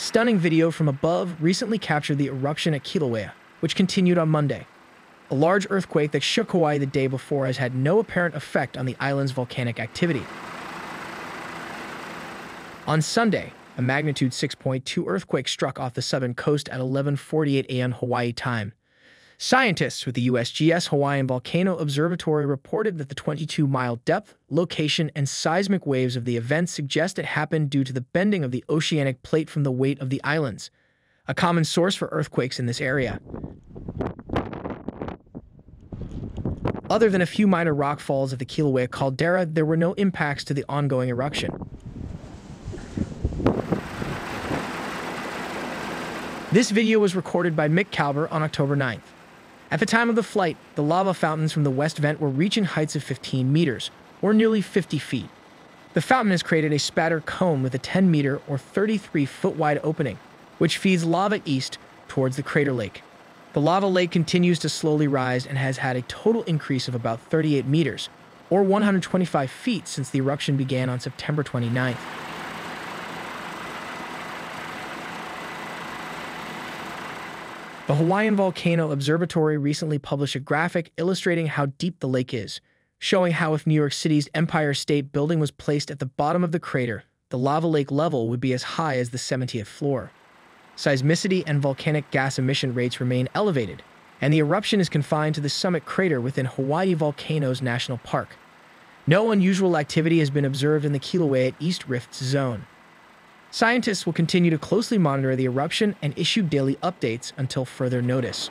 Stunning video from above recently captured the eruption at Kilauea, which continued on Monday. A large earthquake that shook Hawaii the day before has had no apparent effect on the island's volcanic activity. On Sunday, a magnitude 6.2 earthquake struck off the southern coast at 11:48 a.m. Hawaii time. Scientists with the USGS Hawaiian Volcano Observatory reported that the 22-mile depth, location, and seismic waves of the event suggest it happened due to the bending of the oceanic plate from the weight of the islands, a common source for earthquakes in this area. Other than a few minor rockfalls of the Kilauea caldera, there were no impacts to the ongoing eruption. This video was recorded by Mick Calver on October 9th. At the time of the flight, the lava fountains from the west vent were reaching heights of 15 meters, or nearly 50 feet. The fountain has created a spattered cone with a 10-meter or 33-foot wide opening, which feeds lava east towards the crater lake. The lava lake continues to slowly rise and has had a total increase of about 38 meters, or 125 feet since the eruption began on September 29th. The Hawaiian Volcano Observatory recently published a graphic illustrating how deep the lake is, showing how if New York City's Empire State Building was placed at the bottom of the crater, the lava lake level would be as high as the 70th floor. Seismicity and volcanic gas emission rates remain elevated, and the eruption is confined to the summit crater within Hawaii Volcanoes National Park. No unusual activity has been observed in the Kilauea East Rift Zone. Scientists will continue to closely monitor the eruption and issue daily updates until further notice.